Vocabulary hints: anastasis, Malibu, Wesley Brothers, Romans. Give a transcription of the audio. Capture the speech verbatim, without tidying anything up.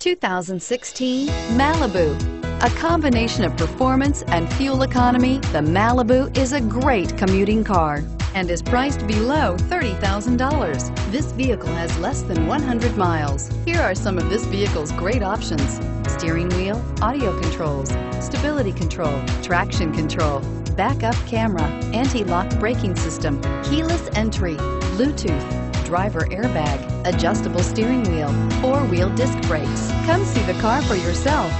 two thousand sixteen Malibu. A combination of performance and fuel economy, the Malibu is a great commuting car and is priced below thirty thousand dollars. This vehicle has less than one hundred miles. Here are some of this vehicle's great options: steering wheel audio controls, stability control, traction control, backup camera, anti-lock braking system, keyless entry, Bluetooth, driver airbag, adjustable steering wheel, four-wheel disc brakes. Come see the car for yourself.